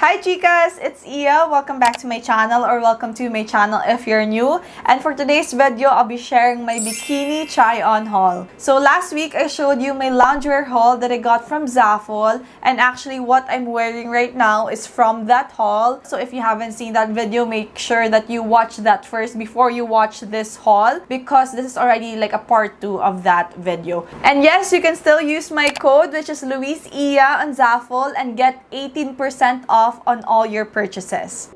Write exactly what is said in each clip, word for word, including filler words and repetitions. Hi Chicas! It's Iya. Welcome back to my channel or welcome to my channel if you're new. And for today's video, I'll be sharing my bikini try-on haul. So last week, I showed you my loungewear haul that I got from Zaful. And actually, what I'm wearing right now is from that haul. So if you haven't seen that video, make sure that you watch that first before you watch this haul, because this is already like a part two of that video. And yes, you can still use my code, which is Louise Iya on Zaful, and get eighteen percent off on all your purchases.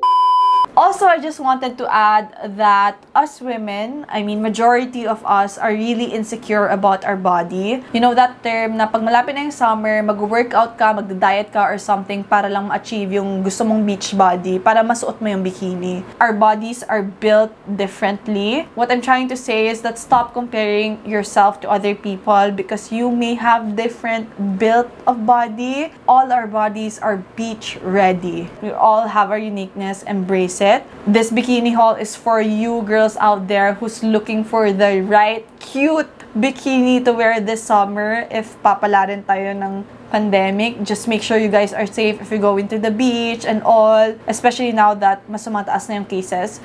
Also, I just wanted to add that us women, I mean, majority of us are really insecure about our body. You know that term na pag malapit na yung summer, mag-workout ka, mag-diet ka or something para lang ma-achieve yung gusto mong beach body, para masuot mo yung bikini. Our bodies are built differently. What I'm trying to say is that stop comparing yourself to other people, because you may have different build of body. All our bodies are beach ready. We all have our uniqueness, embrace it. This bikini haul is for you girls out there who's looking for the right cute bikini to wear this summer if papala rin tayo ng pandemic. Just make sure you guys are safe if you go into the beach and all, especially now that mas tumataas na yung cases.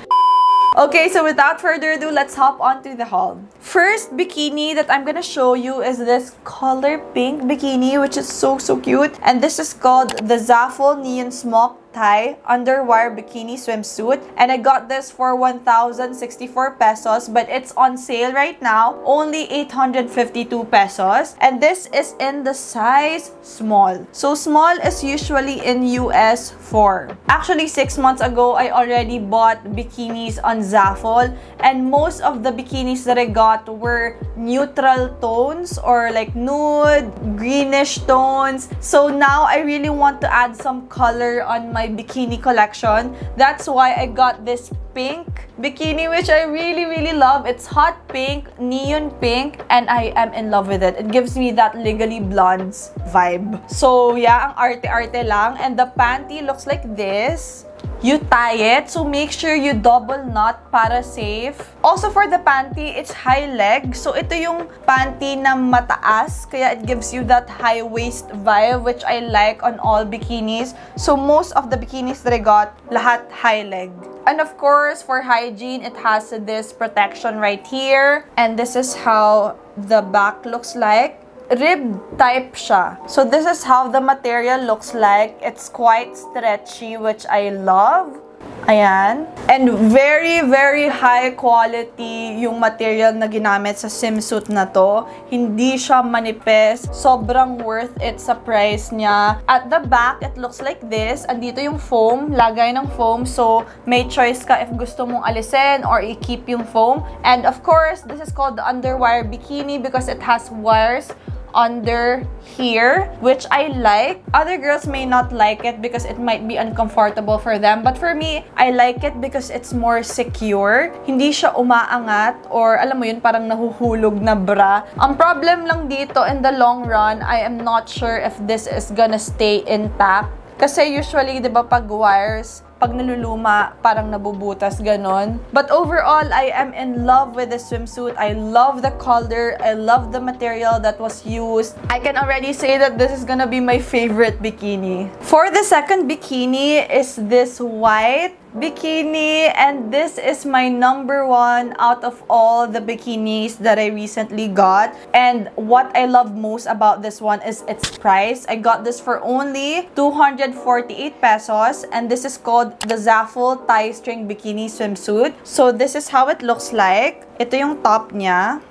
Okay, so without further ado, let's hop on to the haul. First bikini that I'm gonna show you is this color pink bikini, which is so, so cute. And this is called the Zaful Neon Smock Thai Underwire Bikini Swimsuit. And I got this for one thousand sixty-four pesos, but it's on sale right now, only eight hundred fifty-two pesos. And this is in the size small. So small is usually in U S four. Actually, six months ago, I already bought bikinis on Zaful, and most of the bikinis that I got were neutral tones or like nude, greenish tones. So now I really want to add some color on my My bikini collection. That's why I got this pink bikini, which I really really love. It's hot pink, neon pink, and I am in love with it. It gives me that Legally Blonde vibe. So yeah, ang arte-arte lang. And the panty looks like this. You tie it, so make sure you double knot para safe. Also for the panty, it's high leg. So ito yung panty na mataas, kaya it gives you that high waist vibe, which I like on all bikinis. So most of the bikinis that I got, lahat high leg. And of course, for hygiene, it has this protection right here. And this is how the back looks like. Rib type siya. So this is how the material looks like. It's quite stretchy, which I love. Ayan. And very, very high quality yung material na ginamit sa swimsuit na to. Hindi siya manipis. Sobrang worth it sa price niya. At the back, it looks like this. Andito yung foam. Lagay ng foam. So, may choice ka if gusto mong alisin or i-keep yung foam. And of course, this is called the underwire bikini because it has wires under here, which I like. Other girls may not like it because it might be uncomfortable for them, but for me, I like it because it's more secure. Hindi siya umaangat or alam mo yun, parang nahuhulog na bra. Ang problem lang dito in the long run, I am not sure if this is gonna stay intact. Kasi usually, di ba, pag wires, pag naluluma, parang nabubutas, ganon. But overall, I am in love with the swimsuit. I love the color. I love the material that was used. I can already say that this is gonna be my favorite bikini. For the second bikini is this white bikini. And this is my number one out of all the bikinis that I recently got. And what I love most about this one is its price. I got this for only two hundred forty-eight pesos. And this is called the Zaful Thai String Bikini Swimsuit. So this is how it looks like. Ito yung top niya.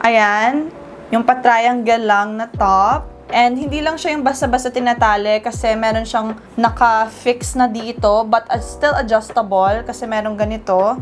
Ayan. Yung patriangle lang na top. And hindi lang siya yung basta-basta tinatali kasi meron siyang naka-fix na dito. But it's still adjustable kasi meron ganito.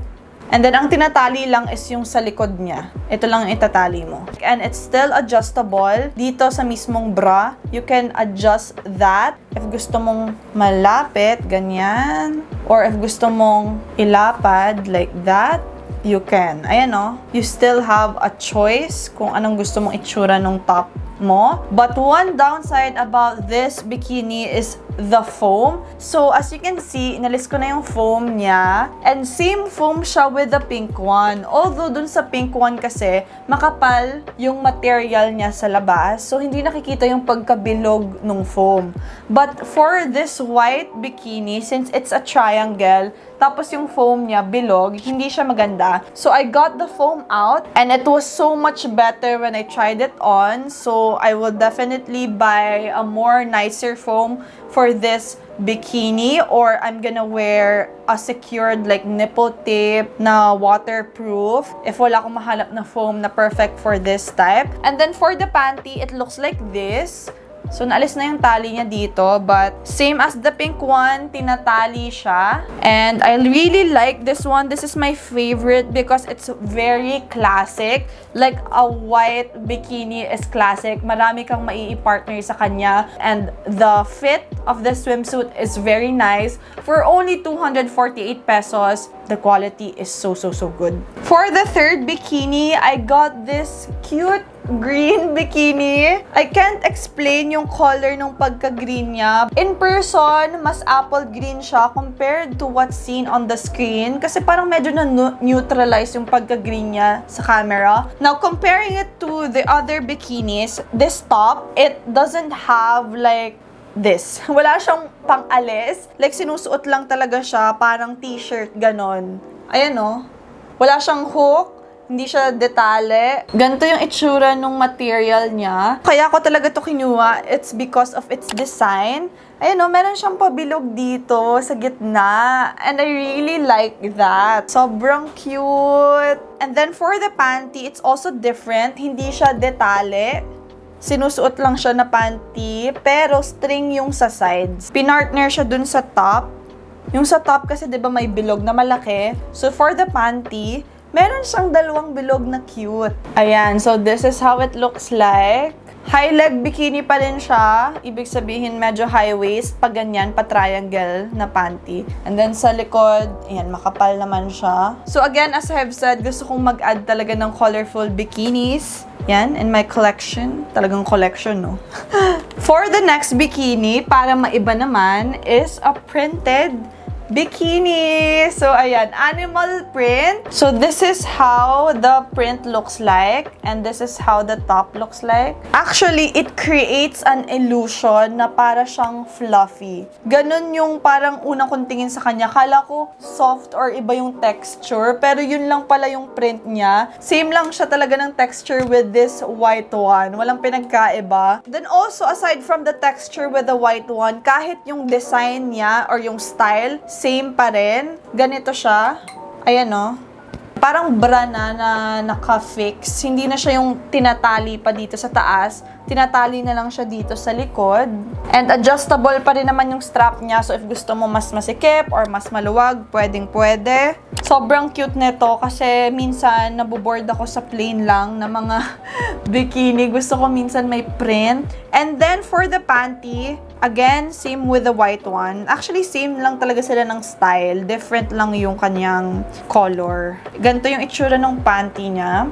And then, ang tinatali lang is yung sa likod niya. Ito lang itatali mo. And it's still adjustable. Dito sa mismong bra, you can adjust that. If gusto mong malapit, ganyan. Or if gusto mong ilapad, like that, you can. Ayan o. You still have a choice kung anong gusto mong itsura nung top mo. But one downside about this bikini is the foam. So, as you can see, inalis ko na yung foam niya. And same foam siya with the pink one. Although, dun sa pink one kasi, makapal yung material niya sa labas. So, hindi nakikita yung pagkabilog ng foam. But for this white bikini, since it's a triangle, tapos yung foam niya bilog, hindi siya maganda. So, I got the foam out and it was so much better when I tried it on. So, I will definitely buy a more nicer foam for this bikini, or I'm gonna wear a secured like nipple tape na waterproof if wala akong mahanap na foam na perfect for this type. And then for the panty, it looks like this. So, naalis na yung tali niya dito, but same as the pink one, tinatali siya. And I really like this one. This is my favorite because it's very classic. Like, a white bikini is classic. Marami kang mai-partner sa kanya. And the fit of the swimsuit is very nice. For only two hundred forty-eight pesos, the quality is so, so, so good. For the third bikini, I got this cute green bikini. I can't explain yung color ng pagka-green niya. In person, mas apple green siya compared to what's seen on the screen. Kasi parang medyo na-neutralize yung pagka-green niya sa camera. Now, comparing it to the other bikinis, this top, it doesn't have like this. Wala siyang pang-alis. Like, sinusuot lang talaga siya. Parang t-shirt, ganon. Ayan o. Wala siyang hook. Hindi siya detale. Ganito yung itsura ng material niya. Kaya ko talaga ito kinuha. It's because of its design. Ayun o, meron siyang pabilog dito sa gitna. And I really like that. Sobrang cute. And then for the panty, it's also different. Hindi siya detale. Sinusuot lang siya na panty. Pero string yung sa sides. Pinartner siya dun sa top. Yung sa top kasi diba may bilog na malaki. So for the panty, meron siyang dalawang bilog na cute. Ayan, so this is how it looks like. High leg bikini pa rin siya. Ibig sabihin medyo high waist, pag ganyan, pa triangle na panty. And then sa likod, ayan, makapal naman siya. So again, as I have said, gusto kong mag-add talaga ng colorful bikinis. Yan, in my collection. Talagang collection, no? For the next bikini, para maiba naman, is a printed bikini! So, ayan, animal print. So, this is how the print looks like. And this is how the top looks like. Actually, it creates an illusion na para siyang fluffy. Ganun yung parang unang kong tingin sa kanya. Kala ko soft or iba yung texture. Pero yun lang pala yung print niya. Same lang siya talaga ng texture with this white one. Walang pinagkaiba. Then also, aside from the texture with the white one, kahit yung design niya or yung style, same pa rin. Ganito siya. Ayan o. Parang bra na na naka-fix. Hindi na siya yung tinatali pa dito sa taas. Tinatali na lang siya dito sa likod. And adjustable pa rin naman yung strap niya. So if gusto mo mas masikip or mas maluwag, pwedeng-pwede. Sobrang cute nito kasi minsan naboboard ako sa plain lang na mga bikini. Gusto ko minsan may print. And then for the panty, again, same with the white one. Actually, same lang talaga sila ng style. Different lang yung kanyang color. Ganito yung itsura ng panty niya.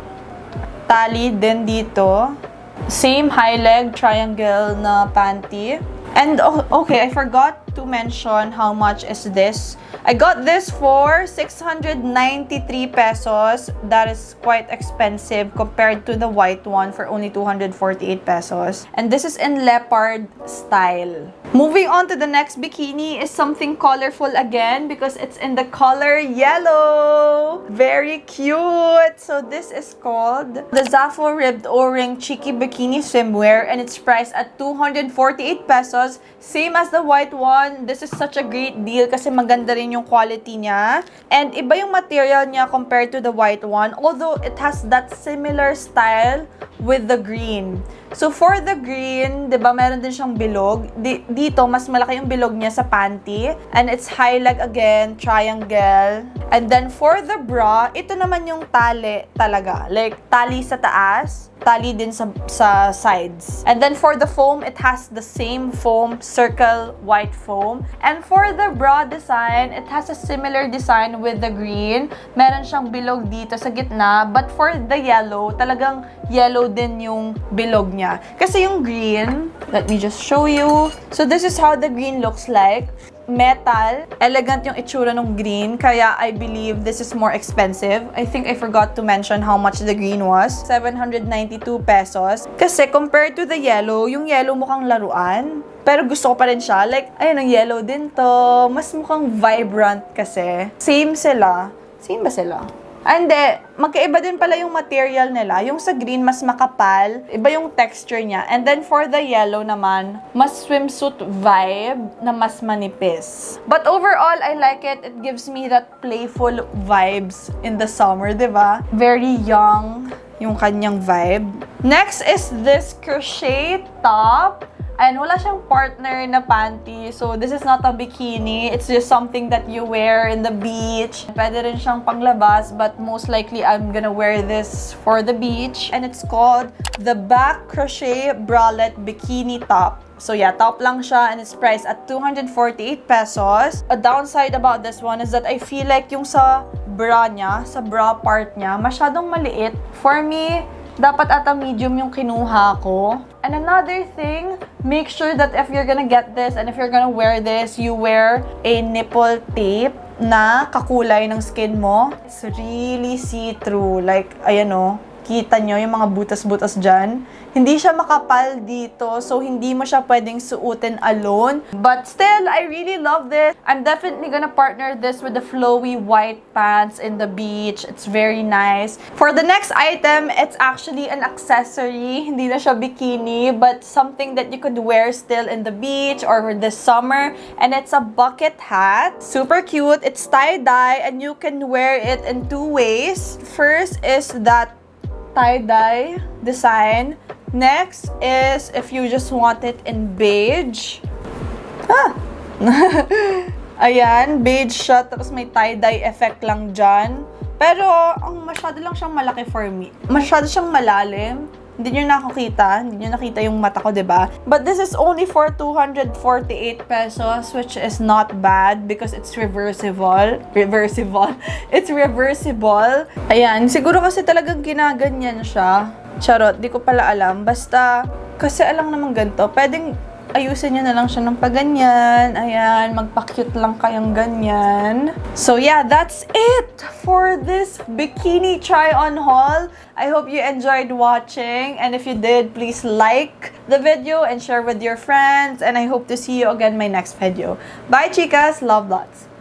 Tali din dito. Same high leg triangle na panty. And, oh, okay, I forgot to mention how much is this. I got this for six hundred ninety-three pesos. That is quite expensive compared to the white one for only two hundred forty-eight pesos. And this is in leopard style. Moving on to the next bikini is something colorful again because it's in the color yellow. Very cute. So this is called the Zaful Ribbed O-Ring Cheeky Bikini Swimwear and it's priced at two hundred forty-eight pesos. Same as the white one. This is such a great deal kasi maganda rin yung quality niya. And iba yung material niya compared to the white one. Although it has that similar style with the green. So for the green, diba meron din siyang bilog. Di Dito, mas malaki yung bilog niya sa panty. And it's high leg again, triangle. And then for the bra, ito naman yung tali talaga. Like, tali sa taas, tali din sa, sa sides. And then for the foam, it has the same foam, circle, white foam. And for the bra design, it has a similar design with the green. Meron siyang bilog dito sa gitna. But for the yellow, talagang yellow yellow din yung bilog niya. Kasi yung green, let me just show you. So this is how the green looks like. Metal. Elegant yung itsura ng green. Kaya I believe this is more expensive. I think I forgot to mention how much the green was. seven hundred ninety-two pesos. Kasi compared to the yellow, yung yellow mukhang laruan. Pero gusto ko pa rin siya. Like, ayun, ang yellow din to. Mas mukhang vibrant kasi. Same sila. Same ba sila? And then, magkaiba din pala yung material nila. Yung sa green, mas makapal. Iba yung texture niya. And then, for the yellow naman, mas swimsuit vibe na mas manipis. But overall, I like it. It gives me that playful vibes in the summer, diba? Very young yung kanyang vibe. Next is this crochet top. And wala siyang partner na panty. So, this is not a bikini. It's just something that you wear in the beach. Pwede rin siyang panglabas, but most likely, I'm gonna wear this for the beach. And it's called the Back Crochet Bralette Bikini Top. So yeah, top lang siya and it's priced at two hundred forty-eight pesos. A downside about this one is that I feel like yung sa bra niya, sa bra part niya, masyadong maliit. For me, dapat ata medium yung kinuha ko. And another thing, make sure that if you're gonna get this and if you're gonna wear this, you wear a nipple tape na kakulay ng skin mo. It's really see-through. Like, ayan o, kita nyo yung mga butas-butas dyan. Hindi siya makapal dito, so hindi mo siya pwedeng suotin alone. But still, I really love this. I'm definitely gonna partner this with the flowy white pants in the beach. It's very nice. For the next item, it's actually an accessory. Hindi na siya bikini, but something that you could wear still in the beach or this summer. And it's a bucket hat. Super cute. It's tie-dye and you can wear it in two ways. First is that tie-dye design. Next is if you just want it in beige. Ah! Ayan, beige siya, tapos may tie-dye effect lang dyan. Pero, ang masyado lang siyang malaki for me. Masyado siyang malalim. Hindi nyo nakakita. Hindi nyo nakita yung mata ko, diba? But this is only for two hundred forty-eight pesos, which is not bad because it's reversible. Reversible? It's reversible. Ayan. Siguro kasi talagang ginaganyan siya. Charot. Di ko pala alam. Basta, kasi alam naman ganito. Pwedeng ayusin nyo na lang siya ng paganyan. Ayan, magpa-cute lang kayang ganyan. So yeah, that's it for this bikini try-on haul. I hope you enjoyed watching. And if you did, please like the video and share with your friends. And I hope to see you again in my next video. Bye, chicas! Love lots!